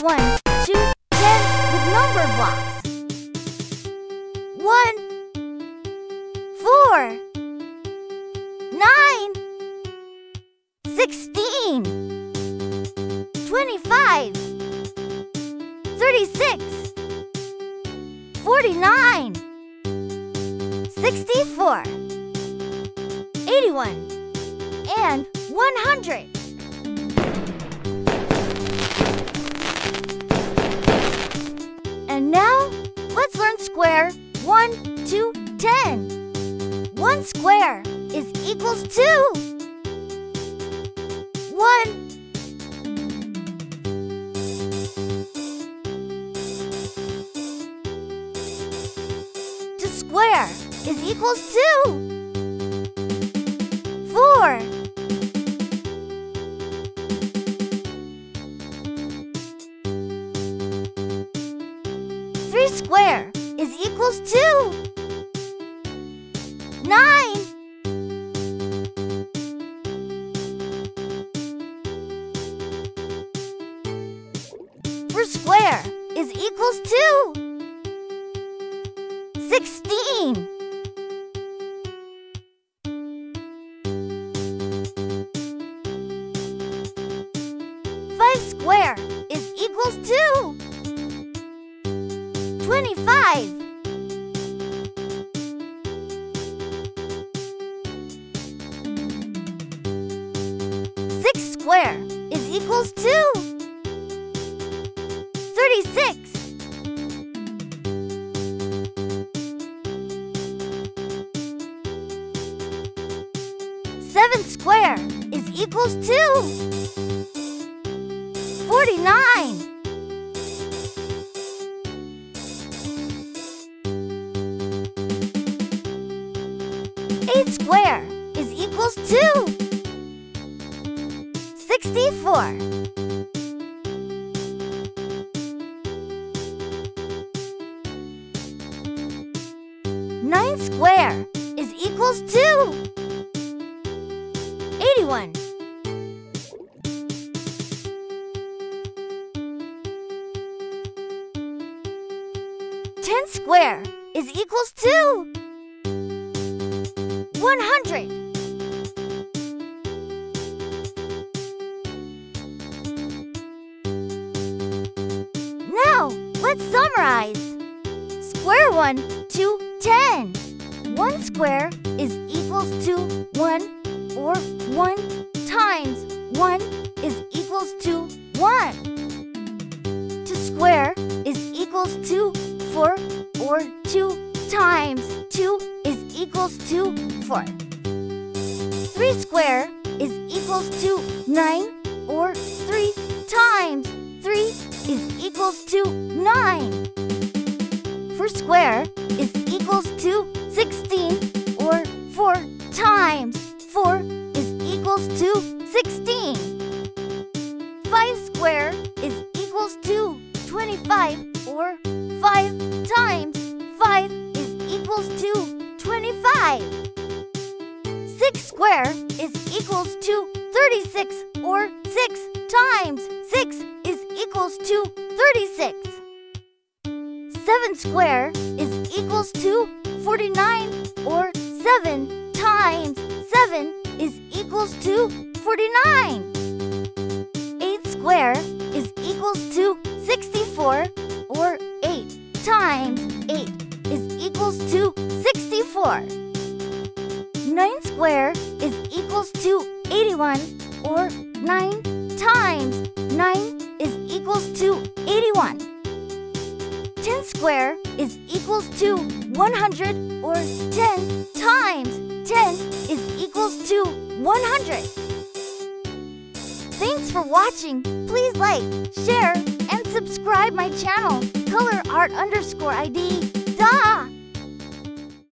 1, 2, 10 with number blocks. 1, 4, 9, 16, 25, 36, 49, 64, 81, and 100. And now, let's learn square 1, 2, 10. 1 square is equals to 1. 2 square is equals to 4. 3 square is equals to 9. 4 square is equals to 16. 5 square is equals to 25. 6 square is equals to 36. 7 square is equals to 49. 8 square is equals to 64. 9 square is equals to 81. 10 square is equals to 100. Now, let's summarize. Square 1, 2, 10. 1 square is equals to 1, or 1 times 1 is equals to 1. 2 square is equals to 4, or 2 times 2 is equals to 4. 3 square is equals to 9, or 3 times 3 is equals to 9. 4 square is equals to 16, or 4 times 4 is equals to 16. 5 square is equals to 25, or 5 times 5 is equals to 25. 6 square is equals to 36, or 6 times 6 is equals to 36. 7 square is equals to 49, or 7 times 7 is equals to 49. 8 square is equals to 64, or 8 times 8 is equals to 64. 9 square is equals to 81, or 9 times 9 is equals to 81. 10 square is equals to 100, or 10 times 10 is equals to 100. Thanks for watching. Please like, share, and subscribe my channel, ColorArt_ID.